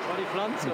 Das war die Pflanze.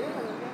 Yeah.